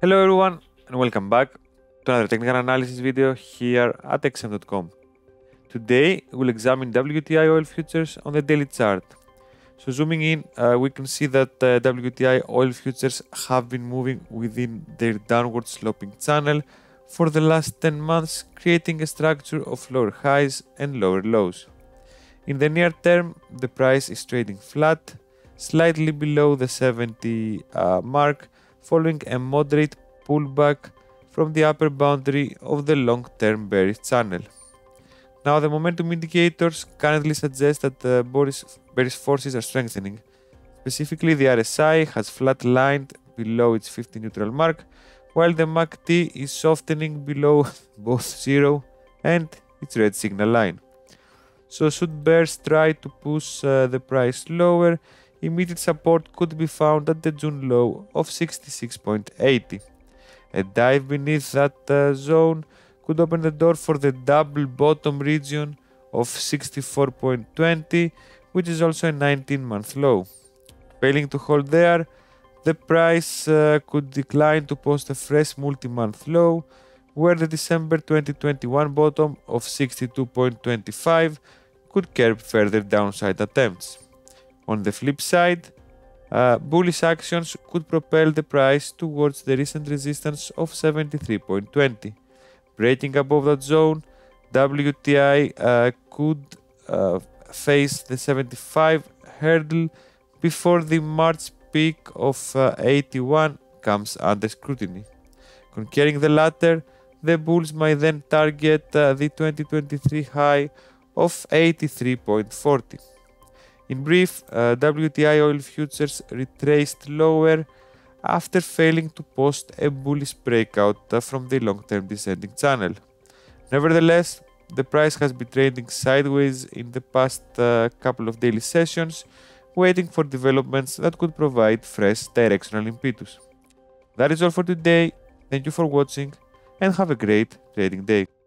Hello everyone and welcome back to another technical analysis video here at XM.com. Today we'll examine WTI oil futures on the daily chart. So zooming in, we can see that WTI oil futures have been moving within their downward sloping channel for the last 10 months, creating a structure of lower highs and lower lows. In the near term, the price is trading flat, slightly below the 70 mark, following a moderate pullback from the upper boundary of the long-term bearish channel. Now, the momentum indicators currently suggest that the bearish forces are strengthening. Specifically, the RSI has flat-lined below its 50 neutral mark, while the MACD is softening below both 0 and its red signal line. So, should bears try to push the price lower, immediate support could be found at the June low of 66.80. A dive beneath that zone could open the door for the double bottom region of 64.20, which is also a 19-month low. Failing to hold there, the price could decline to post a fresh multi-month low, where the December 2021 bottom of 62.25 could curb further downside attempts. On the flip side, bullish actions could propel the price towards the recent resistance of 73.20. Breaking above that zone, WTI could face the 75 hurdle before the March peak of 81 comes under scrutiny. Conquering the latter, the bulls might then target the 2023 high of 83.40. In brief, WTI oil futures retraced lower after failing to post a bullish breakout from the long-term descending channel. Nevertheless, the price has been trading sideways in the past couple of daily sessions, waiting for developments that could provide fresh directional impetus. That is all for today. Thank you for watching and have a great trading day.